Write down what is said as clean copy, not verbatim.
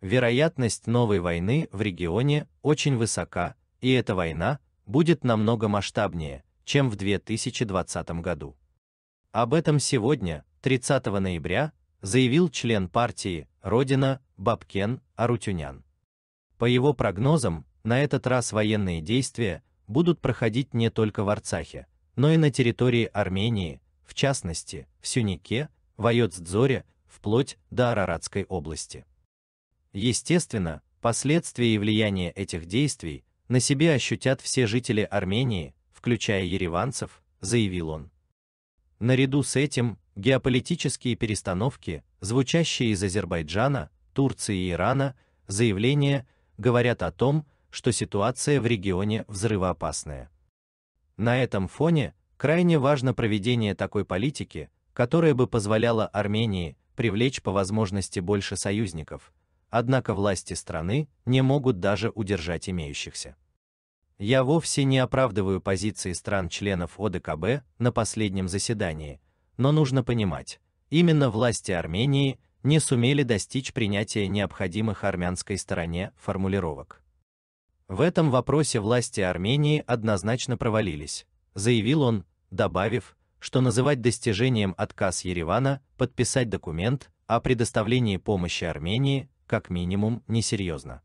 вероятность новой войны в регионе очень высока, и эта война будет намного масштабнее, чем в 2020 году. Об этом сегодня, 30 ноября, заявил член партии «Родина» Бабкен Арутюнян. По его прогнозам, на этот раз военные действия будут проходить не только в Арцахе, но и на территории Армении, в частности, в Сюнике, Вайоц Дзоре, вплоть до Араратской области. Естественно, последствия и влияние этих действий на себе ощутят все жители Армении, включая ереванцев, заявил он. Наряду с этим, геополитические перестановки, звучащие из Азербайджана, Турции и Ирана, заявления, говорят о том, что ситуация в регионе взрывоопасная. На этом фоне крайне важно проведение такой политики, которая бы позволяла Армении привлечь по возможности больше союзников, однако власти страны не могут даже удержать имеющихся. Я вовсе не оправдываю позиции стран-членов ОДКБ на последнем заседании, но нужно понимать, именно власти Армении не сумели достичь принятия необходимых армянской стороне формулировок. В этом вопросе власти Армении однозначно провалились, заявил он, добавив, что называть достижением отказ Еревана подписать документ о предоставлении помощи Армении как минимум несерьезно.